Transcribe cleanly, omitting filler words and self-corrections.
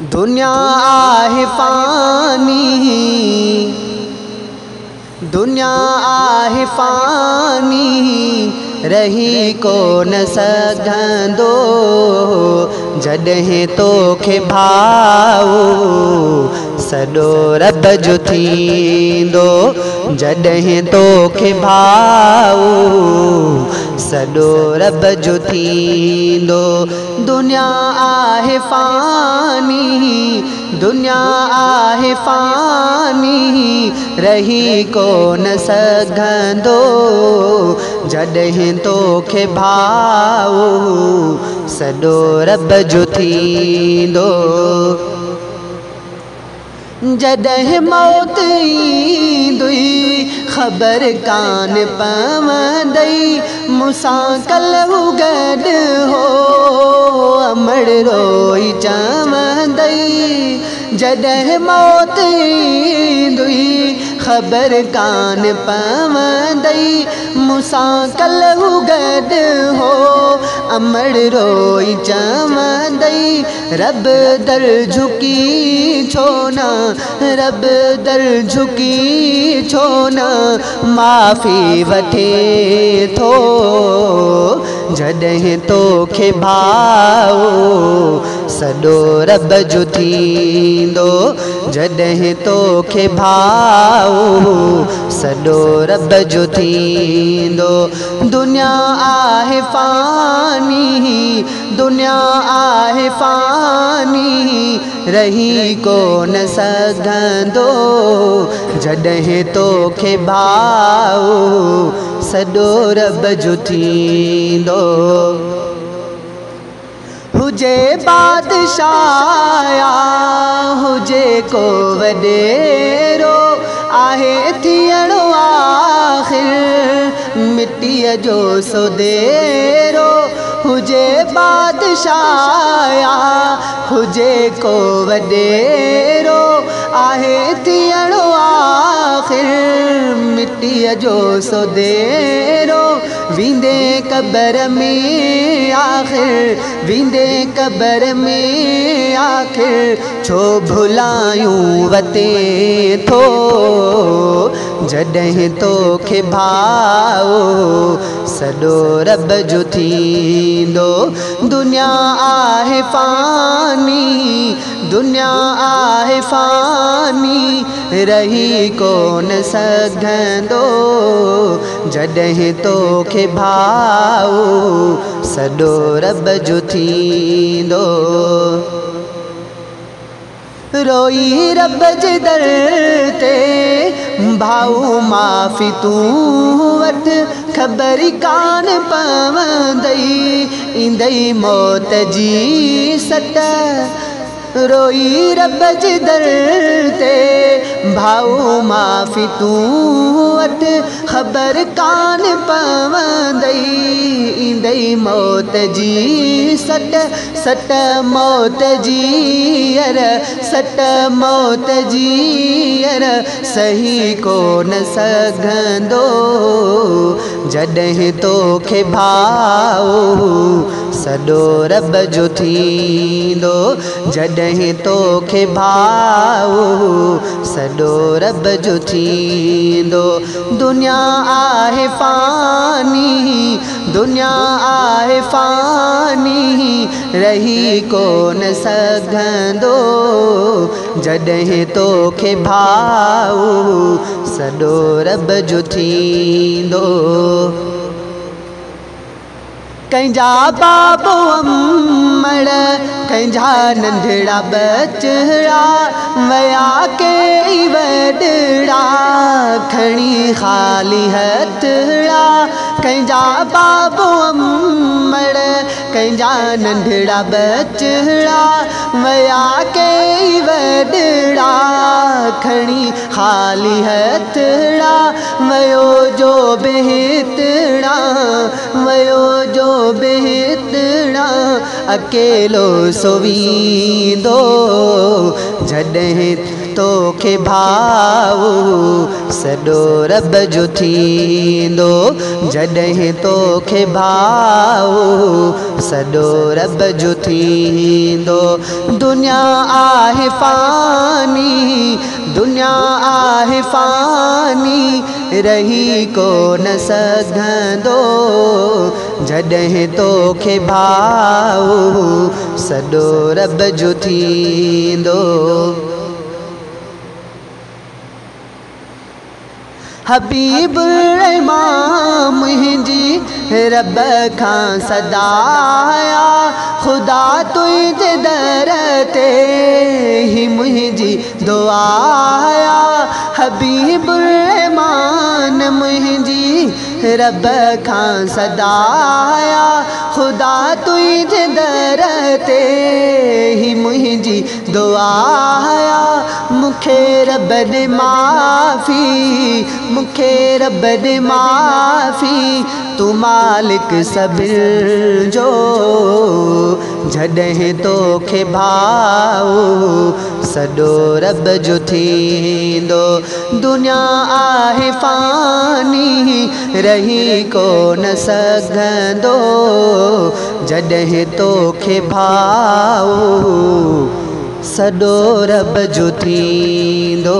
दुनिया आहे पानी, दुनिया आहे पानी, रही को न सघंदो जॾहिं तोखे भाओ सॾो रब जो थींदो, जॾहिं तोखे भाओ सॾो रब जो थींदो। दुनिया आहे फानी, दुनिया आहे फानी, रही को न सघंदो जॾहिं तोखे भाओ सॾो रब जो थींदो। जॾहिं मौत ईंदी ख़बर कान पवंदई, मूंसां कल्हू गॾु हो अमर रोई चवंदई। जॾहिं मौत ईंदी ख़बर कान पवंदई, मूंसां कल्हू गॾु हो अमर रोई चवंदई। रब दर झुकी छो न, रब दर झुकी छो न, माफ़ी वठे थो जॾहिं तोखे भाओ सॾो रब जो थींदो, जॾहिं तोखे भाओ सॾो रब जो थींदो। दुनिया आहे फानी, दुनिया आहे फानी, रही को न सघंदो जॾहिं तोखे भाओ सॾो रब जो थींदो। हुजे बादशाह या हुजे को वडेरो, आहे थियणो आखिर मिट्टीअ जो सोदेरो। हुजे बादशाह या हुजे को वडेरो, आहे थियणो आखिर मिट्टीअ जो सोदेरो। वींदे कबर में आखिर, वींदे कबर में आखिर, छो भुलायूं वते थो जॾहिं तोखे भाओ सॾो रब जो थींदो। दुनिया आहे फानी, दुनिया आहे फानी, रही को न सघंदो जॾहिं तोखे भाओ सॾो रब जो थींदो। रोई रब जे दर ते भाऊ माफ़ी तूं वटि, ख़बर कान पवंदई ईंदई मौत जी सट। रोई रब जे दर ते भाऊ माफ़ी तूं वटि, ख़बर कान पवंदई ईंदई मौत जी सट। सट मौत जी अर, सट मौत जी अर, सही को न सघंदो जॾहिं तोखे भाओ सॾो रब जो थींदो, जॾहिं तोखे भाओ सॾो रब जो थींदो। दुनिया आहे फानी, दुनिया आहे फानी, रही को न सघंदो जॾहिं तोखे भाओ सॾो रब जो थींदो। कंहिंजा बाबो अमड़, कंहिंजा नंढड़ा बचड़ा वया, कई वॾड़ा खणी खाली हथड़ा। कंहिंजा बाबो अमड़, कंहिंजा नंढड़ा बचड़ा वया, कई वॾड़ा खणी खाली हथड़ा। वयो जो बेहितड़ा, वयो जो बेहितड़ा, अकेलो सोवींदो जॾहिं तो खे भाऊ सॾो रब जो थींदो, जॾहिं तो खे भाऊ सॾो रब जो थींदो। दुनिया आहे फानी, दुनिया आहे फानी, रही को न सघंदो, जॾहिं तोखे भाऊ सॾो रब जो थींदो। हबीब रहमान मुंहिंजी रब खां सदाया, खुदा तुझे दर ते ही मुंहिंजी दुआया। हबीब रहमान मुंहिंजी रब खां सदाया, खुदा तुझे दर ते ही मुंहिंजी दुआया। मुखे रब दे माफ़ी, मुखे रब दे माफ़ी, तू मालिक सबिर जो, जॾहिं तोखे भाऊ सॾो रब जो थींदो। दुनिया आहे फानी, रही को न सघंदो, जॾहिं तोखे भाऊ सॾो रब जो थींदो।